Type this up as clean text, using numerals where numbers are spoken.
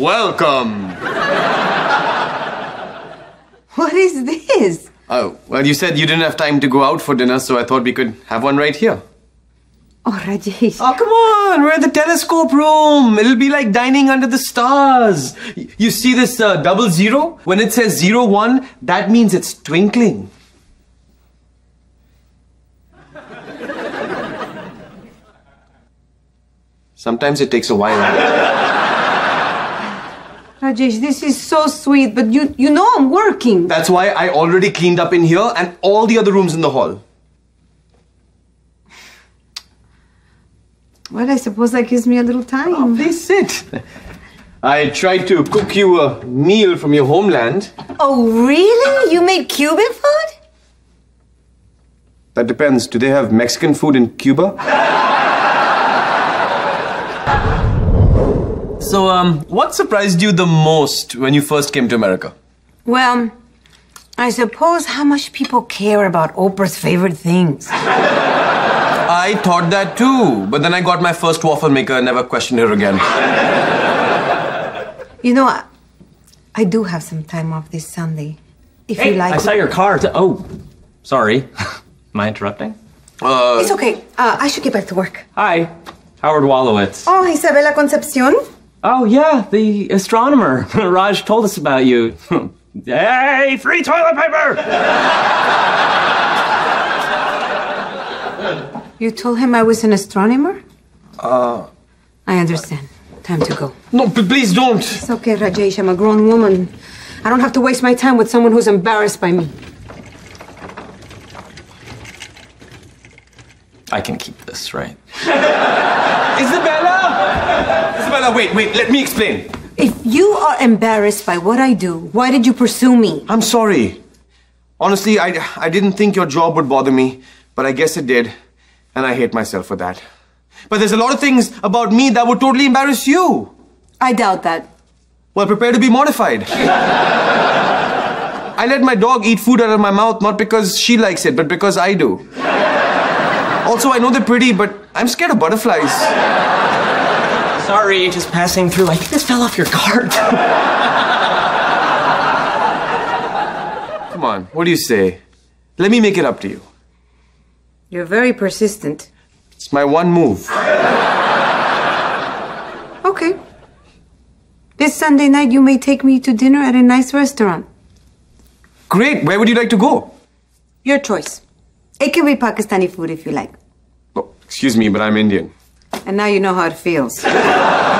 Welcome. What is this? Oh, well, you said you didn't have time to go out for dinner, so I thought we could have one right here. Oh, Rajesh. Oh, come on. We're at the telescope room. It'll be like dining under the stars. You see this 00? When it says 01, that means it's twinkling. Sometimes it takes a while. Rajesh, this is so sweet, but you know I'm working. That's why I already cleaned up in here and all the other rooms in the hall. Well, I suppose that gives me a little time. Oh, please sit. I tried to cook you a meal from your homeland. Oh, really? You made Cuban food? That depends. Do they have Mexican food in Cuba? So, what surprised you the most when you first came to America? Well, I suppose how much people care about Oprah's favorite things. I thought that too, but then I got my first waffle maker and never questioned her again. You know, I do have some time off this Sunday, if you like. I saw your car. Oh, sorry. Am I interrupting? It's okay. I should get back to work. Hi, Howard Wolowitz. Oh, Isabella Concepcion. Oh, yeah, the astronomer. Raj told us about you. Hey, free toilet paper! You told him I was an astronomer? I understand. Time to go. No, please don't. It's okay, Rajesh. I'm a grown woman. I don't have to waste my time with someone who's embarrassed by me. I can keep this, right? Isabella! Isabella, wait. Let me explain. If you are embarrassed by what I do, why did you pursue me? I'm sorry. Honestly, I didn't think your job would bother me, but I guess it did. And I hate myself for that. But there's a lot of things about me that would totally embarrass you. I doubt that. Well, prepare to be mortified. I let my dog eat food out of my mouth, not because she likes it, but because I do. Also, I know they're pretty, but I'm scared of butterflies. Sorry, just passing through. I think this fell off your cart. Come on, what do you say? Let me make it up to you. You're very persistent. It's my one move. Okay. This Sunday night, you may take me to dinner at a nice restaurant. Great. Where would you like to go? Your choice. It can be Pakistani food if you like. Oh, excuse me, but I'm Indian. And now you know how it feels.